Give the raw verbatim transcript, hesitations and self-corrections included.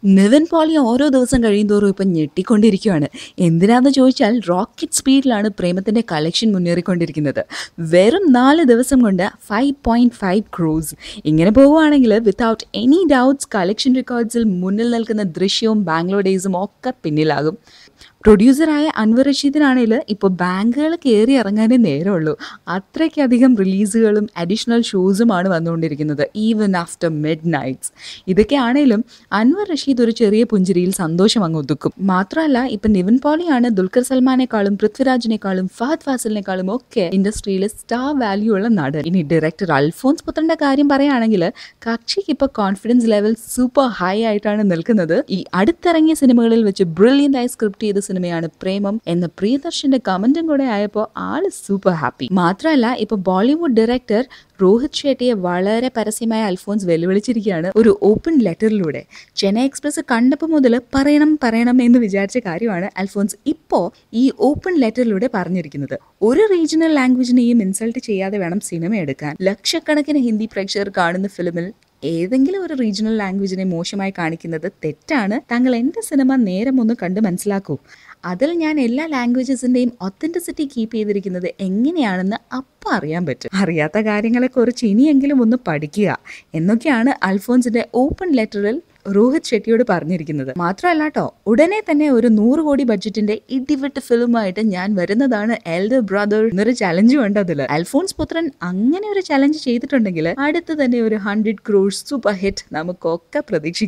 Nevin Polly Oro those and Arindoro Panetti Kondirikana. In the other Jochal, rocket speed lana Premathan collection Muneri Kondirikana. Verum Nala Devasam Gunda, five point five crores. Ingenapo without any doubts, collection records will Munalkana Drishyum, Bangalore days of Oka Pinilagum. Producer Aya Anvarashid now Bangalore carry arangane nerollo. Athrake adhigam releasegalum additional shows aanu vandukondirikkunnathu even after midnights. Idakke aanelum Anvarashid oru cheriya punjiril sandosham angu odukkum. Mathralla ipo Nevin Polly aanu Dulkar Salmanekalum Pritvirajani Kalum Fahad Fasilnekalum okke industryile star value ulla nadan. Ini director Alphonse Putharen karyam parayanengil kakshik ipo confidence level super high aayitana nilkunnathu. Ee adutharangiya cinemagalil vechu brilliant ayi script edu cinema Premam and the Pritvirajani comment and good Iapo all super happy. Matrala, if a Bollywood director Rohit Shetty, Valare Parasimai Alphonse Veluvichiriana, or open letter lude. Chennai Express a Kandapa Mudala, Paranam Paranam in the Vijayacha Kariana, Alphonse Ippo, E open letter lude Parnirikinada. Or a regional language name insult Chea the Vanam cinema Edakan. Lakshakanakin Hindi pressure card in the film. ഏതെങ്കിലും ഒരു regional ലാംഗ്വേജിനെ മോശമായി കാണിക്കുന്നത് തെറ്റാണ്. താങ്കൾ എന്റെ cinema നേരെ ഒന്ന് കണ്ടു മനസ്സിലാക്കൂ. അതിൽ ഞാൻ എല്ലാ ലാംഗ്വേജസിന്റെയും ഒതന്റിസിറ്റി കീപ്പ് ചെയ്തിരിക്കുന്നത് എങ്ങനെയാണെന്ന് അപ്പോൾ അറിയാൻ പറ്റും. അറിയാത്ത കാര്യങ്ങളെക്കുറിച്ച് ഇനിയെങ്കിലും ഒന്ന് പഠിക്കുക എന്നൊക്കെയാണ് അൽഫോൻസിന്റെ ഓപ്പൺ ലെറ്ററിൽ Rohit Shetty would parnirkinada. Matra Lato, Udane Tane or Nur Godi budget in the Idivit film at Yan Veranadana, elder brother, nor a challenge under the Alphonse Putharen Angan or a challenge Chetan Gila, added to the never hundred crores super hit Namakoka Pradikshi.